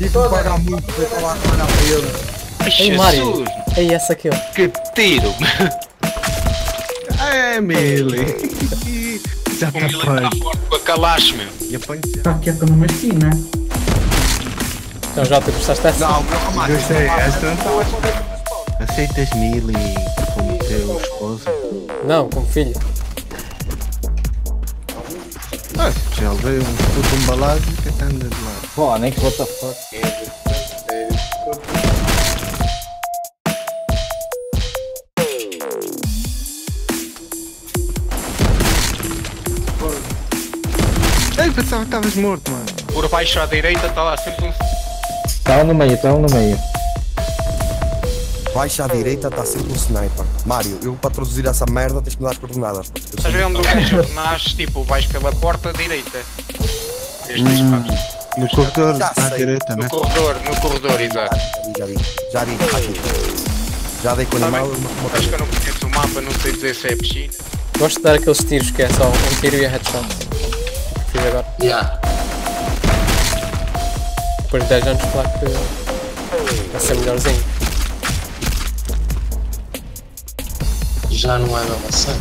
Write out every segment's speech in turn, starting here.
Tive que pagar muito para falar com a Ana. Ei, Mario. Ei, essa aqui, ó. Que tiro! É, Mele. Já tá forte para calares, meu. E apanho-te. Tá quieto numa esquina. Então, Jota, gostaste dessa? Não, não, Mario. Gostei. Aceitas Mele como teu esposo? Não, como filho. Ah, já veio um puto embalado que está andando de lado. Pô, nem que what the fuck. Ei, pensava que estavas morto, mano. Por baixo à direita está lá sempre um... Está um no meio, está um no meio. Baixa à direita está sempre um sniper. Mario, eu para traduzir essa merda tens que me dar as coordenadas. Estás vendo o gajo que nasce, tipo, vais pela porta direita. No corredor, à direita, né? No corredor, exato. Já vi. Já dei com o animal. Acho que eu não conheço o mapa, não sei dizer se é piscina. Gosto de dar aqueles tiros que é só um tiro e a headshot. Fiz agora. Yeah. Depois de 10 anos, claro que vai ser melhorzinho. Já não é uma maçã.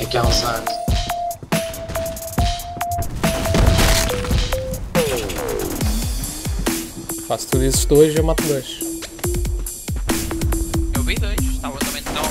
É que há uns anos. Faço tudo isso dois e eu mato dois. Eu vi dois, estava também não mais.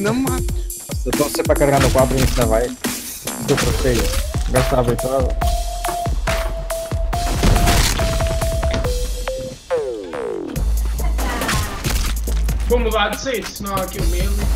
Não mato. Eu estou sempre a carregar no quadro e ainda vai. Estou perfeito. Gasta a beitada. Vou mudar de 6, senão aqui o mesmo.